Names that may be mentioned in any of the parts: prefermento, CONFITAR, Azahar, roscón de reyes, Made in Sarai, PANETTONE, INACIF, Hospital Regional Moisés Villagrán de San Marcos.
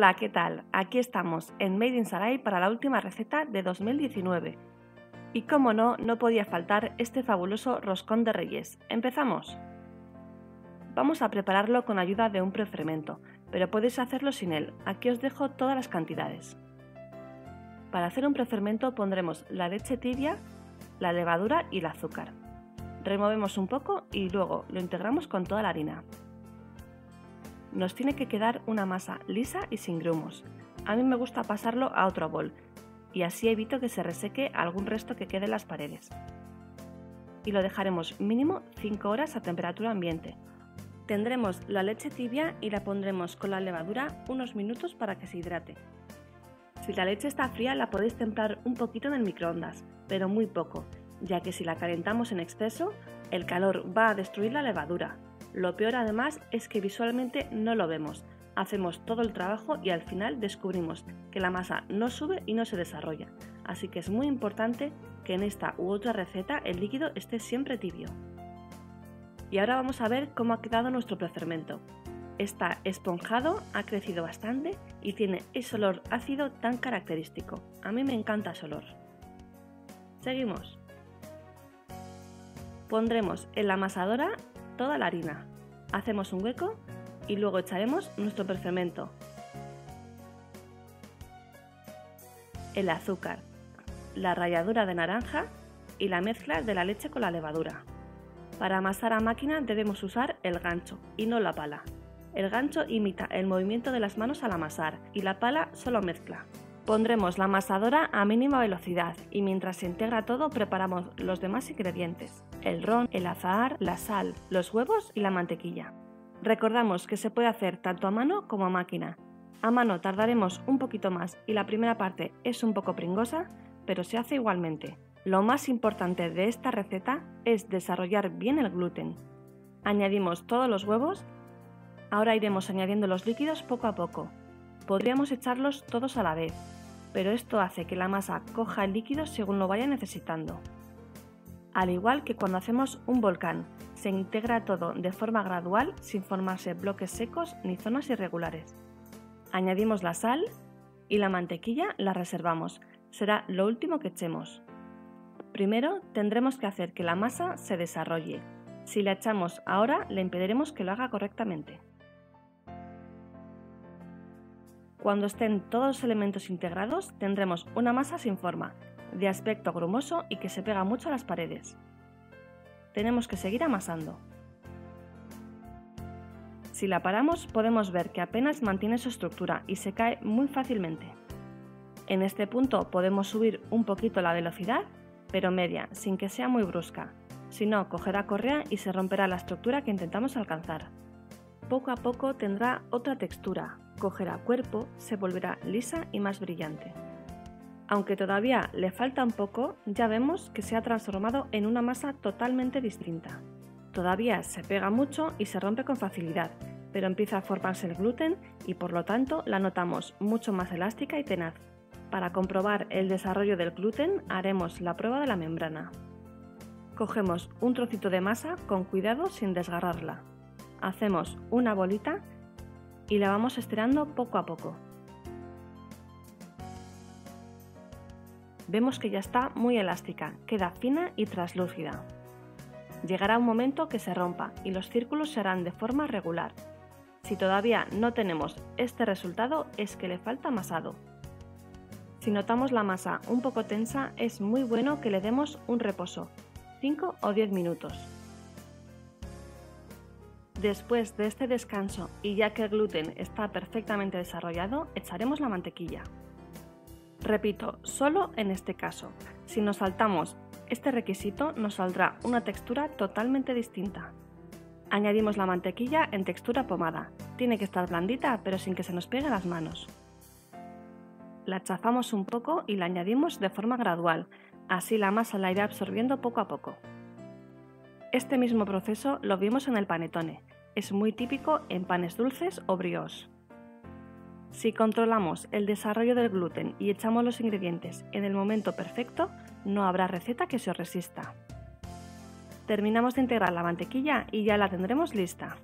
Hola, ¿qué tal? Aquí estamos en Made in Sarai para la última receta de 2019. Y como no, no podía faltar este fabuloso roscón de reyes. ¡Empezamos! Vamos a prepararlo con ayuda de un prefermento, pero podéis hacerlo sin él. Aquí os dejo todas las cantidades. Para hacer un prefermento pondremos la leche tibia, la levadura y el azúcar. Removemos un poco y luego lo integramos con toda la harina. Nos tiene que quedar una masa lisa y sin grumos. A mí me gusta pasarlo a otro bol y así evito que se reseque algún resto que quede en las paredes. Y lo dejaremos mínimo 5 horas a temperatura ambiente. Tendremos la leche tibia y la pondremos con la levadura unos minutos para que se hidrate. Si la leche está fría la podéis templar un poquito en el microondas, pero muy poco, ya que si la calentamos en exceso, el calor va a destruir la levadura. Lo peor además es que visualmente no lo vemos, hacemos todo el trabajo y al final descubrimos que la masa no sube y no se desarrolla, así que es muy importante que en esta u otra receta el líquido esté siempre tibio. Y ahora vamos a ver cómo ha quedado nuestro prefermento. Está esponjado, ha crecido bastante y tiene ese olor ácido tan característico. A mí me encanta ese olor. Seguimos. Pondremos en la amasadora toda la harina, hacemos un hueco y luego echaremos nuestro prefermento, el azúcar, la ralladura de naranja y la mezcla de la leche con la levadura. Para amasar a máquina debemos usar el gancho y no la pala. El gancho imita el movimiento de las manos al amasar y la pala solo mezcla. Pondremos la amasadora a mínima velocidad y mientras se integra todo preparamos los demás ingredientes, el ron, el azahar, la sal, los huevos y la mantequilla. Recordamos que se puede hacer tanto a mano como a máquina. A mano tardaremos un poquito más y la primera parte es un poco pringosa, pero se hace igualmente. Lo más importante de esta receta es desarrollar bien el gluten. Añadimos todos los huevos, ahora iremos añadiendo los líquidos poco a poco. Podríamos echarlos todos a la vez, pero esto hace que la masa coja el líquido según lo vaya necesitando. Al igual que cuando hacemos un volcán, se integra todo de forma gradual sin formarse bloques secos ni zonas irregulares. Añadimos la sal y la mantequilla la reservamos, será lo último que echemos. Primero tendremos que hacer que la masa se desarrolle, si la echamos ahora le impediremos que lo haga correctamente. Cuando estén todos los elementos integrados tendremos una masa sin forma, de aspecto grumoso y que se pega mucho a las paredes. Tenemos que seguir amasando. Si la paramos podemos ver que apenas mantiene su estructura y se cae muy fácilmente. En este punto podemos subir un poquito la velocidad, pero media, sin que sea muy brusca. Si no, cogerá correa y se romperá la estructura que intentamos alcanzar. Poco a poco tendrá otra textura, cogerá cuerpo, se volverá lisa y más brillante. Aunque todavía le falta un poco, ya vemos que se ha transformado en una masa totalmente distinta. Todavía se pega mucho y se rompe con facilidad, pero empieza a formarse el gluten y por lo tanto la notamos mucho más elástica y tenaz. Para comprobar el desarrollo del gluten haremos la prueba de la membrana. Cogemos un trocito de masa con cuidado sin desgarrarla. Hacemos una bolita y la vamos estirando poco a poco. Vemos que ya está muy elástica, queda fina y translúcida. Llegará un momento que se rompa y los círculos se harán de forma regular. Si todavía no tenemos este resultado es que le falta amasado. Si notamos la masa un poco tensa es muy bueno que le demos un reposo, 5 o 10 minutos. Después de este descanso y ya que el gluten está perfectamente desarrollado, echaremos la mantequilla. Repito, solo en este caso. Si nos saltamos este requisito, nos saldrá una textura totalmente distinta. Añadimos la mantequilla en textura pomada. Tiene que estar blandita, pero sin que se nos pegue a las manos. La chafamos un poco y la añadimos de forma gradual. Así la masa la irá absorbiendo poco a poco. Este mismo proceso lo vimos en el panettone, es muy típico en panes dulces o brioche. Si controlamos el desarrollo del gluten y echamos los ingredientes en el momento perfecto, no habrá receta que se os resista. Terminamos de integrar la mantequilla y ya la tendremos lista.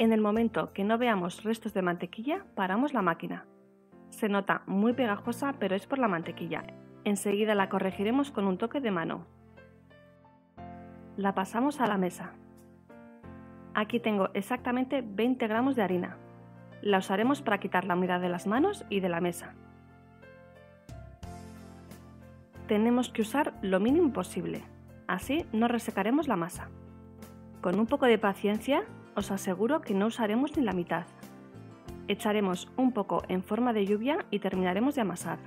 En el momento que no veamos restos de mantequilla, paramos la máquina. Se nota muy pegajosa, pero es por la mantequilla. Enseguida la corregiremos con un toque de mano. La pasamos a la mesa. Aquí tengo exactamente 20 gramos de harina. La usaremos para quitar la humedad de las manos y de la mesa. Tenemos que usar lo mínimo posible, así no resecaremos la masa. Con un poco de paciencia, os aseguro que no usaremos ni la mitad. Echaremos un poco en forma de lluvia y terminaremos de amasar.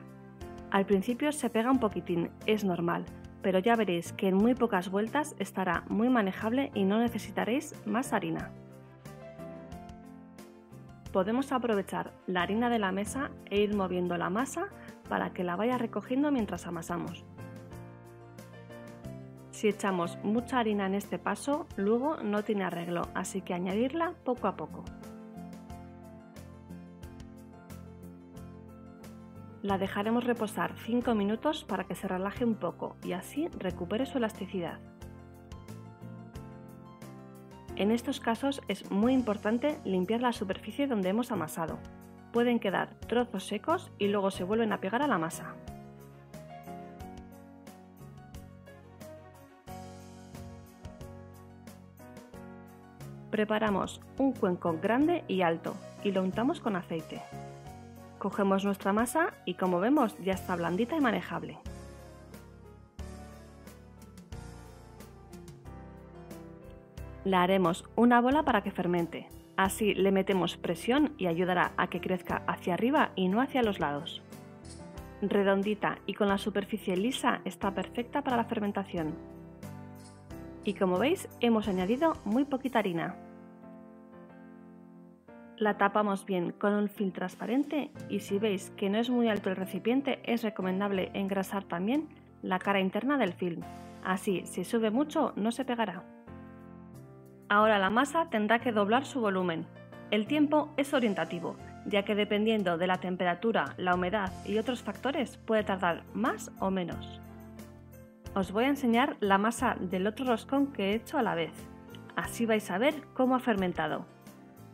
Al principio se pega un poquitín, es normal, pero ya veréis que en muy pocas vueltas estará muy manejable y no necesitaréis más harina. Podemos aprovechar la harina de la mesa e ir moviendo la masa para que la vaya recogiendo mientras amasamos. Si echamos mucha harina en este paso, luego no tiene arreglo, así que añadirla poco a poco. La dejaremos reposar 5 minutos para que se relaje un poco y así recupere su elasticidad. En estos casos es muy importante limpiar la superficie donde hemos amasado. Pueden quedar trozos secos y luego se vuelven a pegar a la masa. Preparamos un cuenco grande y alto y lo untamos con aceite. Cogemos nuestra masa y, como vemos, ya está blandita y manejable. La haremos una bola para que fermente. Así le metemos presión y ayudará a que crezca hacia arriba y no hacia los lados. Redondita y con la superficie lisa, está perfecta para la fermentación. Y como veis, hemos añadido muy poquita harina. La tapamos bien con un film transparente y si veis que no es muy alto el recipiente, es recomendable engrasar también la cara interna del film. Así, si sube mucho, no se pegará. Ahora la masa tendrá que doblar su volumen. El tiempo es orientativo, ya que dependiendo de la temperatura, la humedad y otros factores puede tardar más o menos. Os voy a enseñar la masa del otro roscón que he hecho a la vez. Así vais a ver cómo ha fermentado.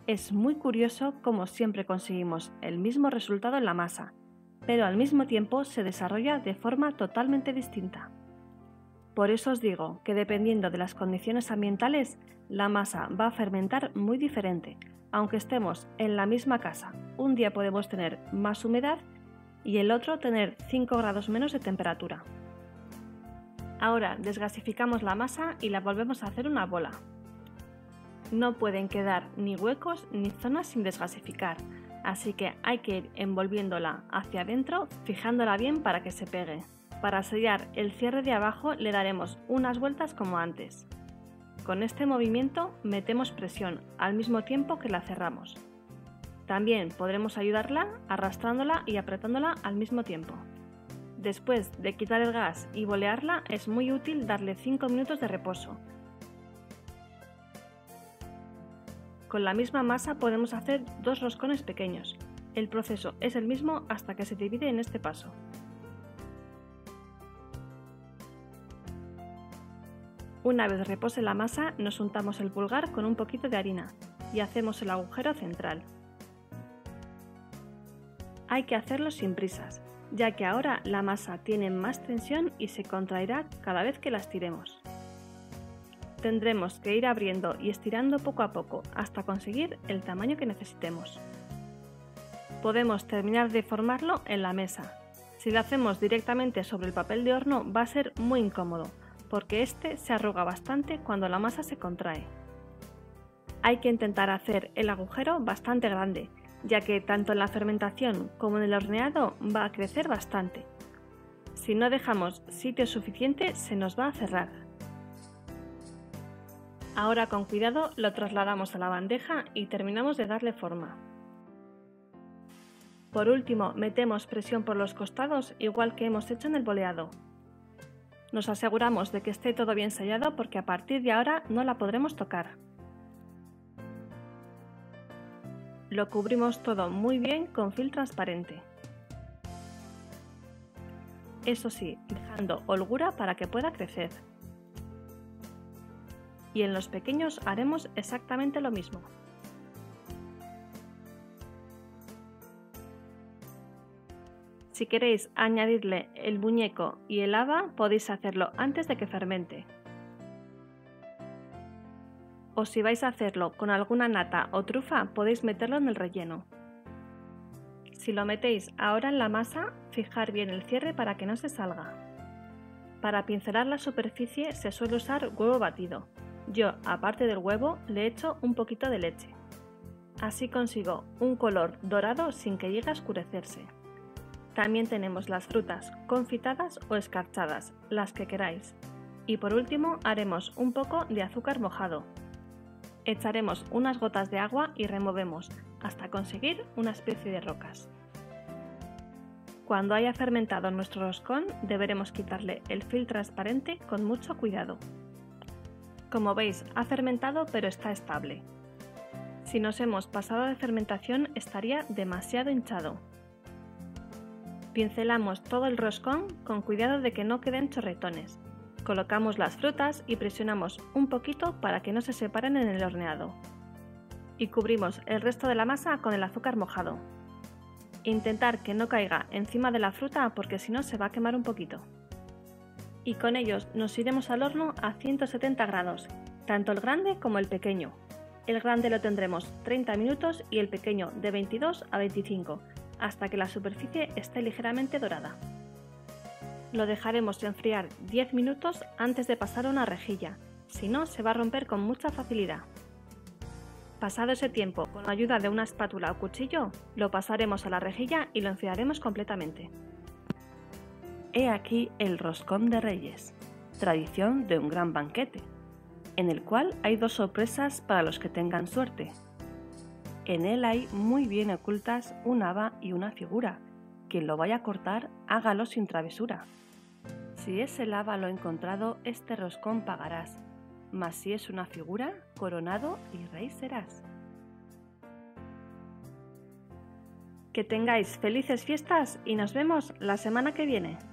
Es muy curioso cómo siempre conseguimos el mismo resultado en la masa, pero al mismo tiempo se desarrolla de forma totalmente distinta. Por eso os digo que dependiendo de las condiciones ambientales, la masa va a fermentar muy diferente, aunque estemos en la misma casa. Un día podemos tener más humedad y el otro tener 5 grados menos de temperatura. Ahora desgasificamos la masa y la volvemos a hacer una bola. No pueden quedar ni huecos ni zonas sin desgasificar, así que hay que ir envolviéndola hacia adentro, fijándola bien para que se pegue. Para sellar el cierre de abajo le daremos unas vueltas como antes. Con este movimiento metemos presión al mismo tiempo que la cerramos. También podremos ayudarla arrastrándola y apretándola al mismo tiempo. Después de quitar el gas y bolearla, es muy útil darle 5 minutos de reposo. Con la misma masa podemos hacer 2 roscones pequeños. El proceso es el mismo hasta que se divide en este paso. Una vez repose la masa, nos untamos el pulgar con un poquito de harina y hacemos el agujero central. Hay que hacerlo sin prisas, ya que ahora la masa tiene más tensión y se contraerá cada vez que la estiremos. Tendremos que ir abriendo y estirando poco a poco hasta conseguir el tamaño que necesitemos. Podemos terminar de formarlo en la mesa. Si lo hacemos directamente sobre el papel de horno va a ser muy incómodo, porque este se arruga bastante cuando la masa se contrae. Hay que intentar hacer el agujero bastante grande, ya que tanto en la fermentación como en el horneado va a crecer bastante. Si no dejamos sitio suficiente se nos va a cerrar. Ahora con cuidado lo trasladamos a la bandeja y terminamos de darle forma. Por último, metemos presión por los costados igual que hemos hecho en el boleado. Nos aseguramos de que esté todo bien sellado porque a partir de ahora no la podremos tocar. Lo cubrimos todo muy bien con film transparente. Eso sí, dejando holgura para que pueda crecer. Y en los pequeños haremos exactamente lo mismo. Si queréis añadirle el muñeco y el haba, podéis hacerlo antes de que fermente. O si vais a hacerlo con alguna nata o trufa, podéis meterlo en el relleno. Si lo metéis ahora en la masa, fijar bien el cierre para que no se salga. Para pincelar la superficie se suele usar huevo batido. Yo, aparte del huevo, le echo un poquito de leche. Así consigo un color dorado sin que llegue a oscurecerse. También tenemos las frutas confitadas o escarchadas, las que queráis. Y por último haremos un poco de azúcar mojado. Echaremos unas gotas de agua y removemos hasta conseguir una especie de rocas. Cuando haya fermentado nuestro roscón, deberemos quitarle el fil transparente con mucho cuidado. Como veis, ha fermentado pero está estable. Si nos hemos pasado de fermentación, estaría demasiado hinchado. Pincelamos todo el roscón con cuidado de que no queden chorretones. Colocamos las frutas y presionamos un poquito para que no se separen en el horneado. Y cubrimos el resto de la masa con el azúcar mojado. Intentar que no caiga encima de la fruta porque si no se va a quemar un poquito. Y con ellos nos iremos al horno a 170 grados, tanto el grande como el pequeño. El grande lo tendremos 30 minutos y el pequeño de 22 a 25, hasta que la superficie esté ligeramente dorada. Lo dejaremos enfriar 10 minutos antes de pasar a una rejilla, si no se va a romper con mucha facilidad. Pasado ese tiempo, con la ayuda de una espátula o cuchillo, lo pasaremos a la rejilla y lo enfriaremos completamente. He aquí el roscón de reyes, tradición de un gran banquete, en el cual hay dos sorpresas para los que tengan suerte. En él hay muy bien ocultas un haba y una figura. Quien lo vaya a cortar, hágalo sin travesura. Si es el haba lo encontrado, este roscón pagarás, mas si es una figura, coronado y rey serás. Que tengáis felices fiestas y nos vemos la semana que viene.